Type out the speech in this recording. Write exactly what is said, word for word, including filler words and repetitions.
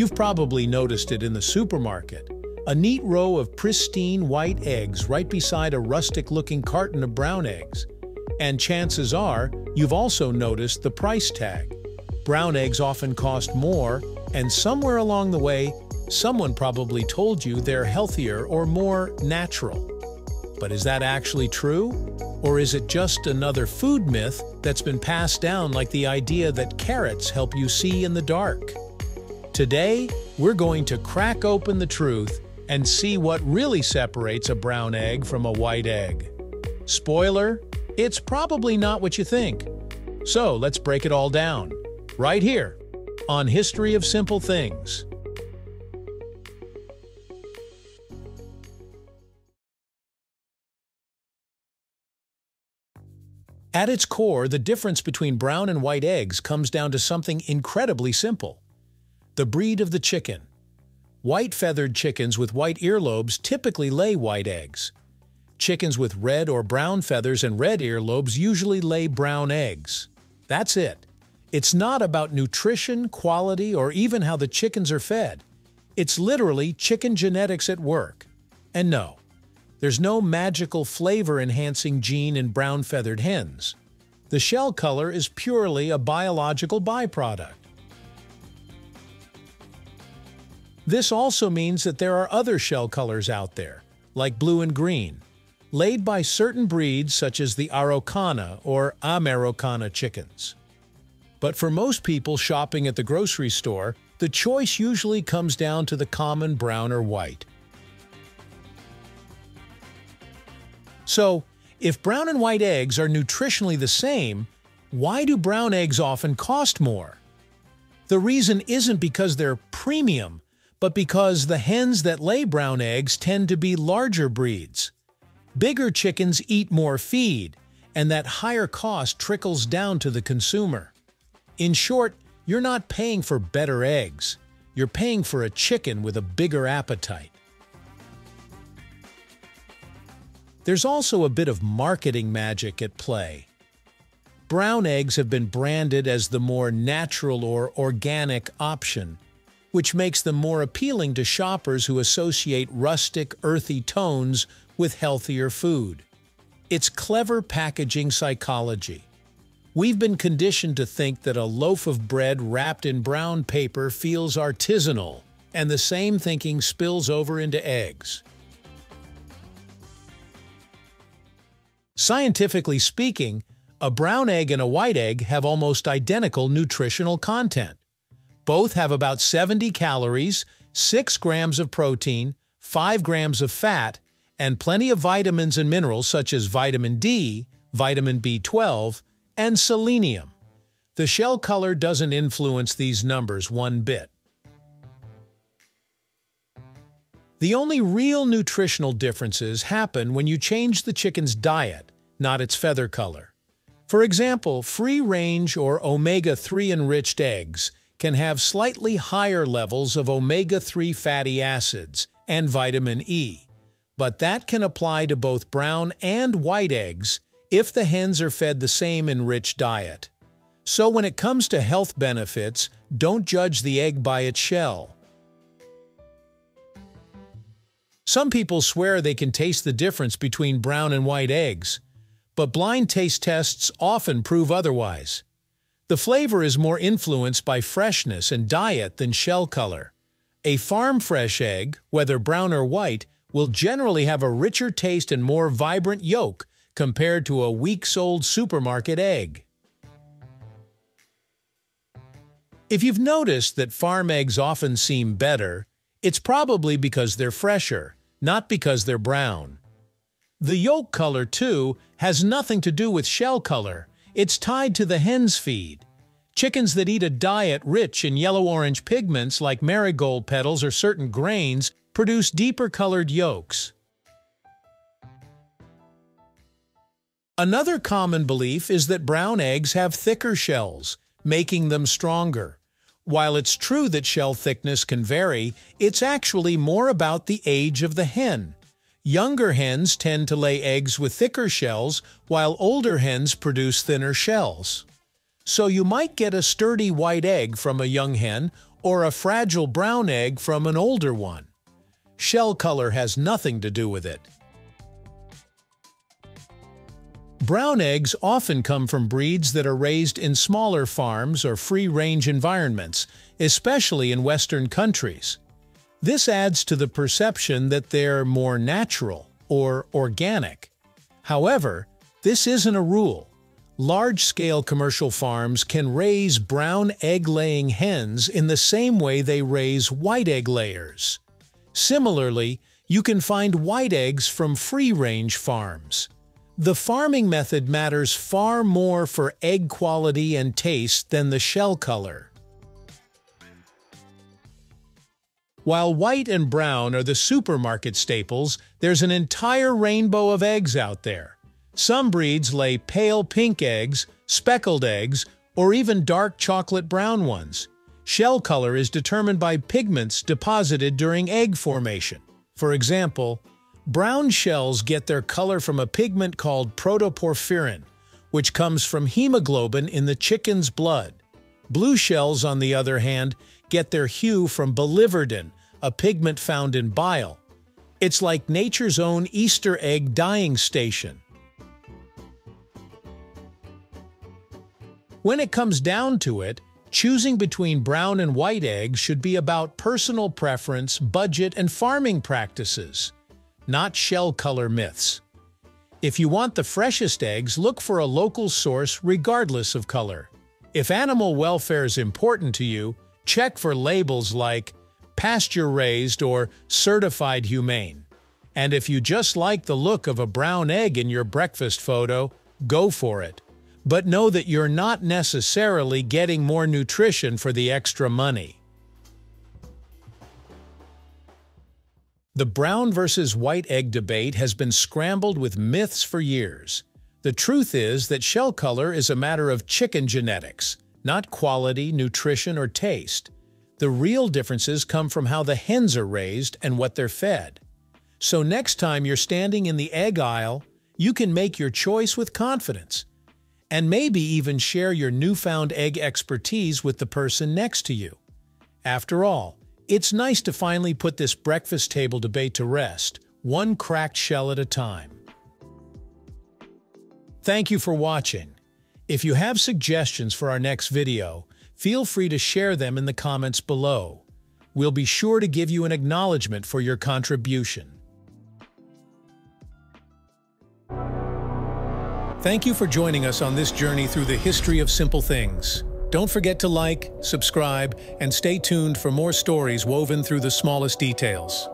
You've probably noticed it in the supermarket. A neat row of pristine white eggs right beside a rustic-looking carton of brown eggs. And chances are, you've also noticed the price tag. Brown eggs often cost more, and somewhere along the way, someone probably told you they're healthier or more natural. But is that actually true? Or is it just another food myth that's been passed down, like the idea that carrots help you see in the dark? Today, we're going to crack open the truth and see what really separates a brown egg from a white egg. Spoiler, it's probably not what you think. So let's break it all down, right here, on History of Simple Things. At its core, the difference between brown and white eggs comes down to something incredibly simple. The breed of the chicken. White-feathered chickens with white earlobes typically lay white eggs. Chickens with red or brown feathers and red earlobes usually lay brown eggs. That's it. It's not about nutrition, quality, or even how the chickens are fed. It's literally chicken genetics at work. And no, there's no magical flavor-enhancing gene in brown-feathered hens. The shell color is purely a biological byproduct. This also means that there are other shell colors out there, like blue and green, laid by certain breeds such as the Araucana or Ameraucana chickens. But for most people shopping at the grocery store, the choice usually comes down to the common brown or white. So, if brown and white eggs are nutritionally the same, why do brown eggs often cost more? The reason isn't because they're premium, but because the hens that lay brown eggs tend to be larger breeds. Bigger chickens eat more feed, and that higher cost trickles down to the consumer. In short, you're not paying for better eggs. You're paying for a chicken with a bigger appetite. There's also a bit of marketing magic at play. Brown eggs have been branded as the more natural or organic option, which makes them more appealing to shoppers who associate rustic, earthy tones with healthier food. It's clever packaging psychology. We've been conditioned to think that a loaf of bread wrapped in brown paper feels artisanal, and the same thinking spills over into eggs. Scientifically speaking, a brown egg and a white egg have almost identical nutritional content. Both have about seventy calories, six grams of protein, five grams of fat, and plenty of vitamins and minerals such as vitamin D, vitamin B twelve, and selenium. The shell color doesn't influence these numbers one bit. The only real nutritional differences happen when you change the chicken's diet, not its feather color. For example, free-range or omega three enriched eggs can have slightly higher levels of omega three fatty acids and vitamin E, but that can apply to both brown and white eggs if the hens are fed the same enriched diet. So when it comes to health benefits, don't judge the egg by its shell. Some people swear they can taste the difference between brown and white eggs, but blind taste tests often prove otherwise. The flavor is more influenced by freshness and diet than shell color. A farm-fresh egg, whether brown or white, will generally have a richer taste and more vibrant yolk compared to a weeks-old supermarket egg. If you've noticed that farm eggs often seem better, it's probably because they're fresher, not because they're brown. The yolk color, too, has nothing to do with shell color. It's tied to the hen's feed. Chickens that eat a diet rich in yellow-orange pigments like marigold petals or certain grains produce deeper-colored yolks. Another common belief is that brown eggs have thicker shells, making them stronger. While it's true that shell thickness can vary, it's actually more about the age of the hen. Younger hens tend to lay eggs with thicker shells, while older hens produce thinner shells. So you might get a sturdy white egg from a young hen, or a fragile brown egg from an older one. Shell color has nothing to do with it. Brown eggs often come from breeds that are raised in smaller farms or free-range environments, especially in Western countries. This adds to the perception that they're more natural or organic. However, this isn't a rule. Large-scale commercial farms can raise brown egg-laying hens in the same way they raise white egg layers. Similarly, you can find white eggs from free-range farms. The farming method matters far more for egg quality and taste than the shell color. While white and brown are the supermarket staples, there's an entire rainbow of eggs out there. Some breeds lay pale pink eggs, speckled eggs, or even dark chocolate brown ones. Shell color is determined by pigments deposited during egg formation. For example, brown shells get their color from a pigment called protoporphyrin, which comes from hemoglobin in the chicken's blood. Blue shells, on the other hand, get their hue from biliverdin, a pigment found in bile. It's like nature's own Easter egg dyeing station. When it comes down to it, choosing between brown and white eggs should be about personal preference, budget, and farming practices, not shell color myths. If you want the freshest eggs, look for a local source regardless of color. If animal welfare is important to you, check for labels like pasture-raised or certified humane. And if you just like the look of a brown egg in your breakfast photo, go for it. But know that you're not necessarily getting more nutrition for the extra money. The brown versus white egg debate has been scrambled with myths for years. The truth is that shell color is a matter of chicken genetics, not quality, nutrition, or taste. The real differences come from how the hens are raised and what they're fed. So next time you're standing in the egg aisle, you can make your choice with confidence, and maybe even share your newfound egg expertise with the person next to you. After all, it's nice to finally put this breakfast table debate to rest, one cracked shell at a time. Thank you for watching. If you have suggestions for our next video, feel free to share them in the comments below. We'll be sure to give you an acknowledgement for your contribution. Thank you for joining us on this journey through the history of simple things. Don't forget to like, subscribe, and stay tuned for more stories woven through the smallest details.